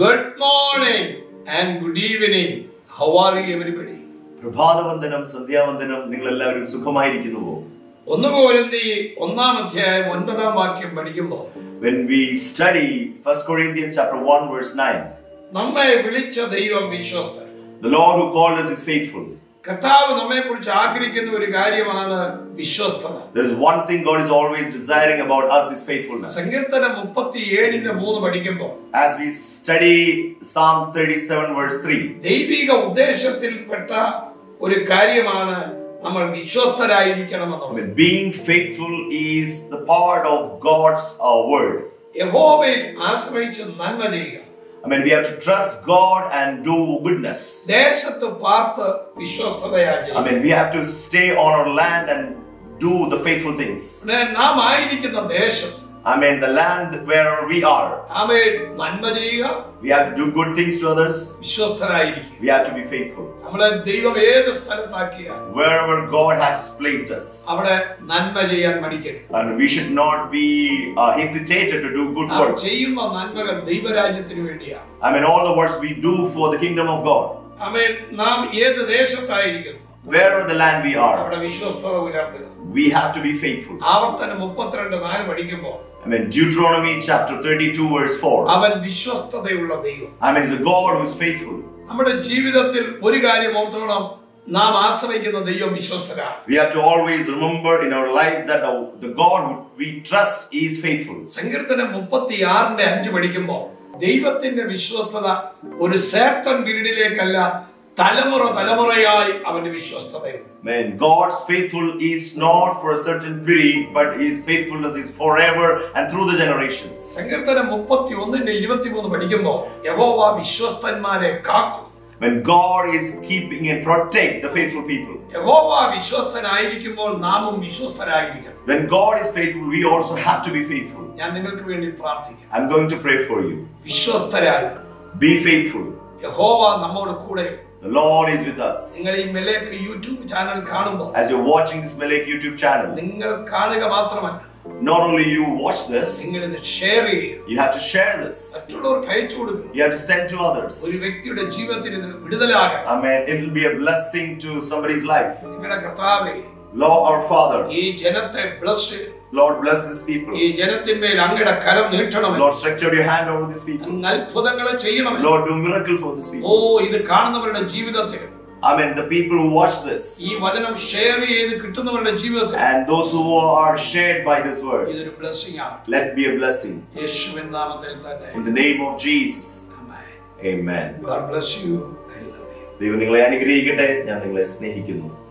Good morning and good evening. How are you, everybody? Prabhavandanam, sandhyavandanam, ningal ellavarum sukhamayirikkunuvo. When we study 1 Corinthians chapter 1 verse 9, the Lord who called us is faithful. There is one thing God is always desiring about us is faithfulness. As we study Psalm 37 verse 3, being faithful is the part of God's word. We have to trust God and do goodness. We have to stay on our land and do the faithful things. The land where we are. We have to do good things to others. We have to be faithful. Wherever God has placed us. And we should not be hesitated to do good works. All the works we do for the kingdom of God. Wherever the land we are. We have to be faithful. Deuteronomy chapter 32 verse 4. It's a God who's faithful. We have to always remember in our life that the God who we trust is faithful. Man, God's faithful is not for a certain period, but His faithfulness is forever and through the generations. When God is keeping and protect the faithful people. When God is faithful, we also have to be faithful. I'm going to pray for you. Be faithful. The Lord is with us. As you're watching this Melek YouTube channel, not only you watch this, you have to share this. You have to send to others. Amen. It will be a blessing to somebody's life. Lord our Father, Lord bless these people. Lord structure your hand over these people. Lord do miracle for these people. Amen. The people who watch this and those who are shared by this word, let be a blessing. In the name of Jesus. Amen. God bless you. I love you.